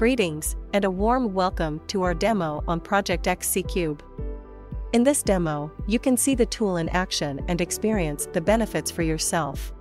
Greetings, and a warm welcome to our demo on Project XC3. In this demo, you can see the tool in action and experience the benefits for yourself.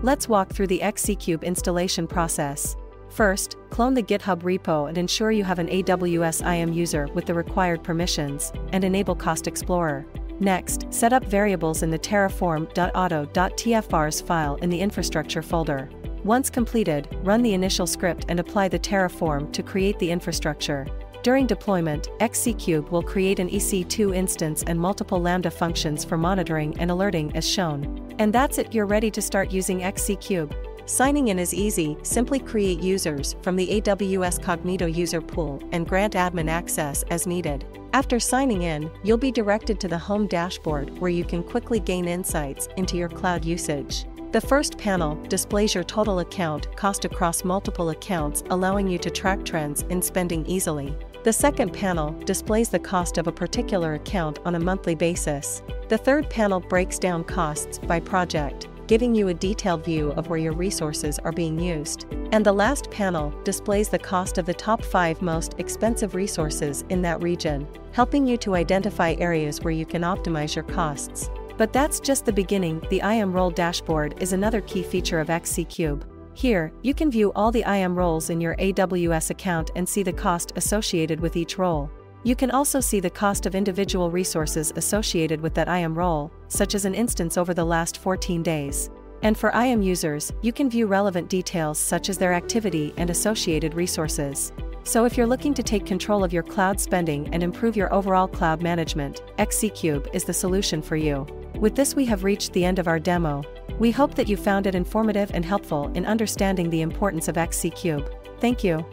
Let's walk through the XC3 installation process. First, clone the GitHub repo and ensure you have an AWS IAM user with the required permissions, and enable Cost Explorer. Next, set up variables in the terraform.auto.tfvars file in the infrastructure folder. Once completed, run the initial script and apply the Terraform to create the infrastructure. During deployment, XC3 will create an EC2 instance and multiple Lambda functions for monitoring and alerting as shown. And that's it, you're ready to start using XC3. Signing in is easy, simply create users from the AWS Cognito user pool and grant admin access as needed. After signing in, you'll be directed to the home dashboard where you can quickly gain insights into your cloud usage. The first panel displays your total account cost across multiple accounts, allowing you to track trends in spending easily. The second panel displays the cost of a particular account on a monthly basis. The third panel breaks down costs by project, giving you a detailed view of where your resources are being used. And the last panel displays the cost of the top 5 most expensive resources in that region, helping you to identify areas where you can optimize your costs. But that's just the beginning. The IAM role dashboard is another key feature of XC3. Here, you can view all the IAM roles in your AWS account and see the cost associated with each role. You can also see the cost of individual resources associated with that IAM role, such as an instance over the last 14 days. And for IAM users, you can view relevant details such as their activity and associated resources. So if you're looking to take control of your cloud spending and improve your overall cloud management, XC3 is the solution for you. With this, we have reached the end of our demo. We hope that you found it informative and helpful in understanding the importance of XC3. Thank you.